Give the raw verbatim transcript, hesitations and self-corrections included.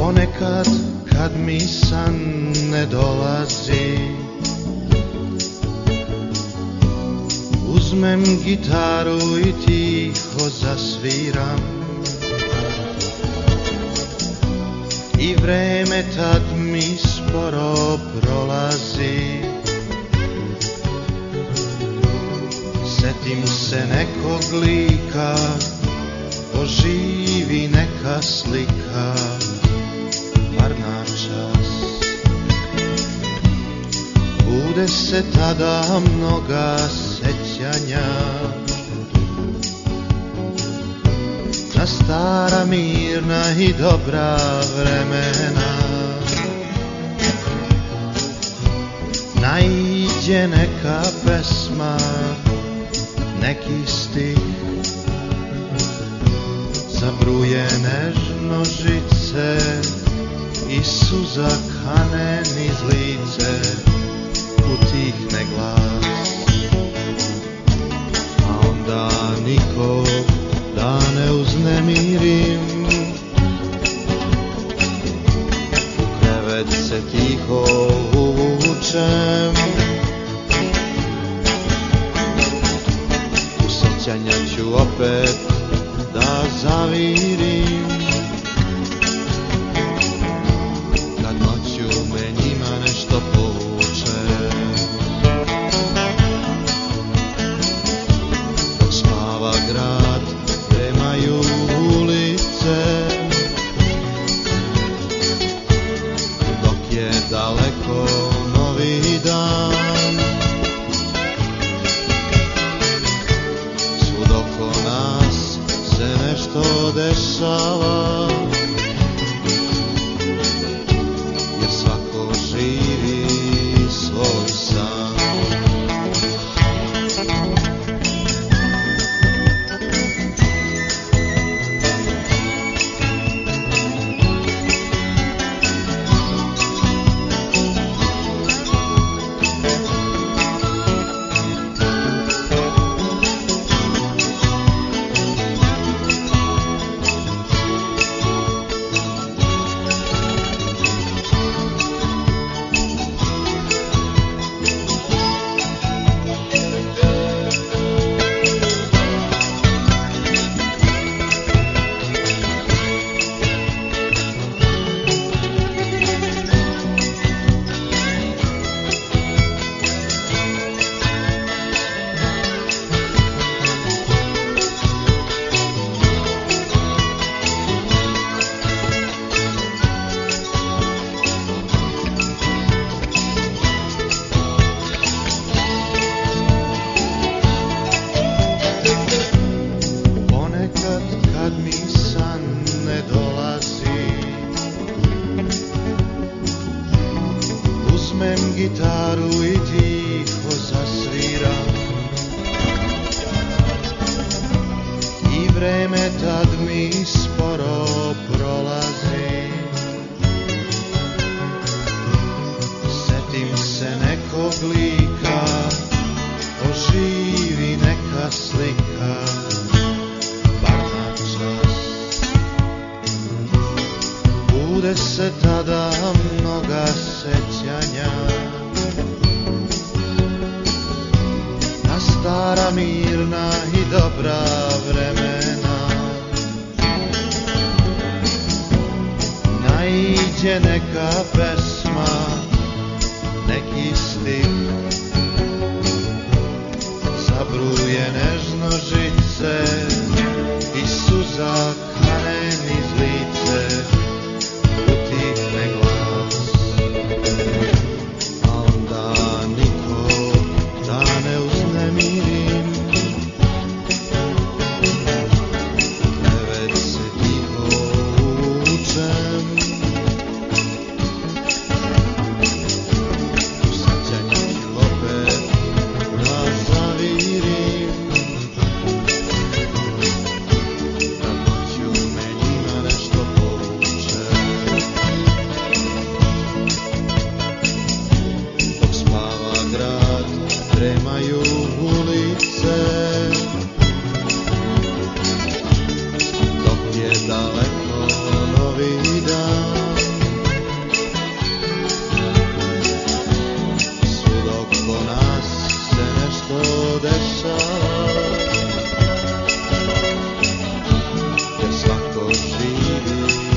Ponekad kad mi san ne dolazi, uzmem gitaru i tiho zasviram, i vreme tad mi sporo prolazi. Setim se nekog lika, oživi neka slika, bar na čas. Bude se tada mnoga sećanja na stara mirna i dobra vremena. Naiđe neka pesma, neki stih, zabruje nežno žice i suza kane niz lice, utihne glas. A onda nikog da ne uznemirim, u krevet se tiho uvučem, u sjećanja ću opet da zavirim. Daleko novi dan, svud oko nas se nešto dešava, jer svako živi svoj san. Uzmem gitaru i tiho zasviram, i vreme tad mi sporo prolazi. Setim se nekog lika, oživi neka slika, bar na čas. Bude se tada mnoga sećanja na stara mirna i dobra vremena. tě neka pesma, nekistý. Zabruje nežno žice i suza klane mi z lice, utihne glas. A onda niko da ne uznemirim. Nevet se tiho učem. Tremaju ulice, dok je daleko novi dan. Svud oko nas se nešto dešava, jer svako živi.